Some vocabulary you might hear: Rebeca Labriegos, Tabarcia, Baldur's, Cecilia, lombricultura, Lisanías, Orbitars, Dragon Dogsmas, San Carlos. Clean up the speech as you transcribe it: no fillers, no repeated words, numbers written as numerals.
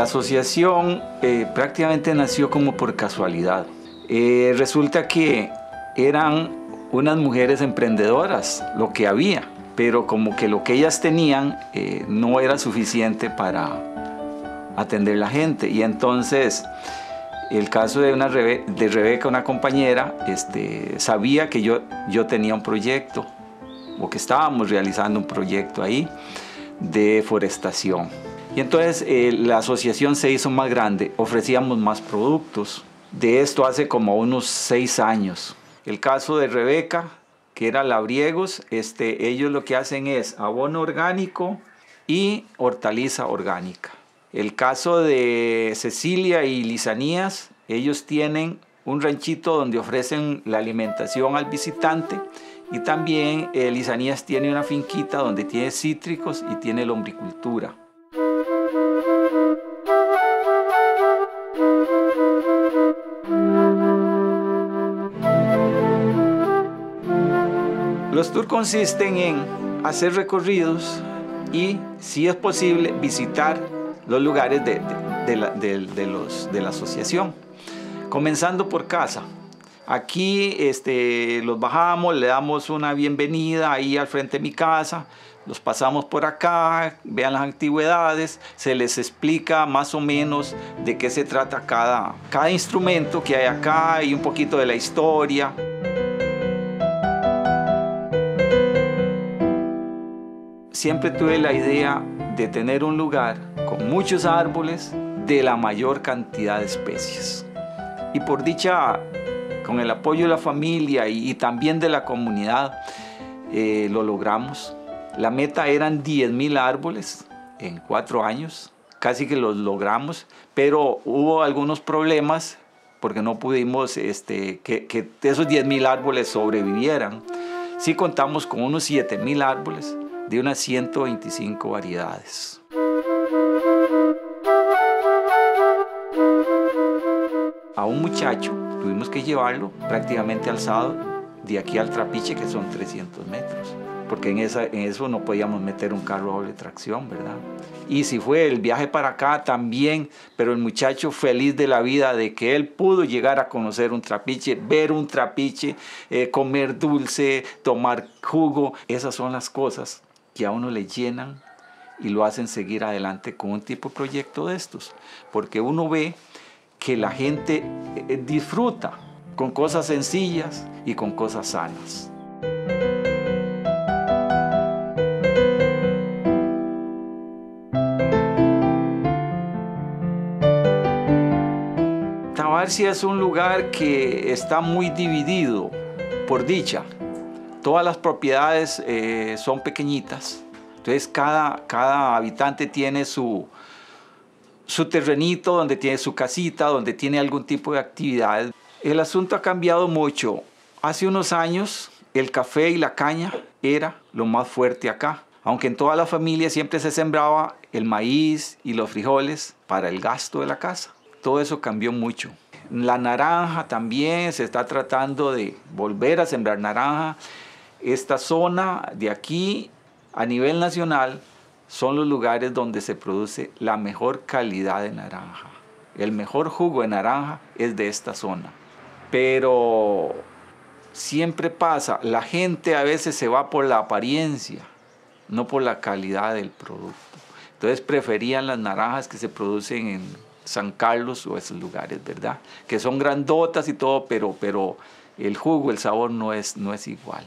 La asociación prácticamente nació como por casualidad. Resulta que eran unas mujeres emprendedoras, lo que había, pero como que lo que ellas tenían no era suficiente para atender la gente. Y entonces, el caso de Rebeca, una compañera, sabía que yo tenía un proyecto, o que estábamos realizando un proyecto ahí de forestación. Y entonces la asociación se hizo más grande, ofrecíamos más productos. De esto hace como unos 6 años. El caso de Rebeca, que era Labriegos, ellos lo que hacen es abono orgánico y hortaliza orgánica. El caso de Cecilia y Lisanías, ellos tienen un ranchito donde ofrecen la alimentación al visitante, y también Lisanías tiene una finquita donde tiene cítricos y tiene lombricultura. Los tours consisten en hacer recorridos y, si es posible, visitar los lugares de la asociación, comenzando por casa. Aquí los bajamos, le damos una bienvenida ahí al frente de mi casa, los pasamos por acá, vean las antigüedades, se les explica más o menos de qué se trata cada instrumento que hay acá y un poquito de la historia. Siempre tuve la idea de tener un lugar con muchos árboles de la mayor cantidad de especies. Y por dicha, con el apoyo de la familia y también de la comunidad, lo logramos. La meta eran 10.000 árboles en 4 años, casi que los logramos, pero hubo algunos problemas porque no pudimos que esos 10.000 árboles sobrevivieran. Sí contamos con unos 7.000 árboles de unas 125 variedades. A un muchacho tuvimos que llevarlo prácticamente alzado de aquí al trapiche, que son 300 metros, porque en eso no podíamos meter un carro a doble tracción, ¿verdad? Y si fue el viaje para acá también, pero el muchacho feliz de la vida de que él pudo llegar a conocer un trapiche, ver un trapiche, comer dulce, tomar jugo. Esas son las cosas que a uno le llenan y lo hacen seguir adelante con un tipo de proyecto de estos, porque uno ve que la gente disfruta con cosas sencillas y con cosas sanas. Tabarcia es un lugar que está muy dividido, por dicha. Todas las propiedades son pequeñitas, entonces cada habitante tiene su terrenito, donde tiene su casita, donde tiene algún tipo de actividad. El asunto ha cambiado mucho. Hace unos años el café y la caña era lo más fuerte acá, aunque en toda la familia siempre se sembraba el maíz y los frijoles para el gasto de la casa. Todo eso cambió mucho. La naranja también, se está tratando de volver a sembrar naranja. Esta zona de aquí, a nivel nacional, son los lugares donde se produce la mejor calidad de naranja. El mejor jugo de naranja es de esta zona. Pero siempre pasa, la gente a veces se va por la apariencia, no por la calidad del producto. Entonces preferían las naranjas que se producen en San Carlos o esos lugares, ¿verdad? Que son grandotas y todo, pero el jugo, el sabor no es igual.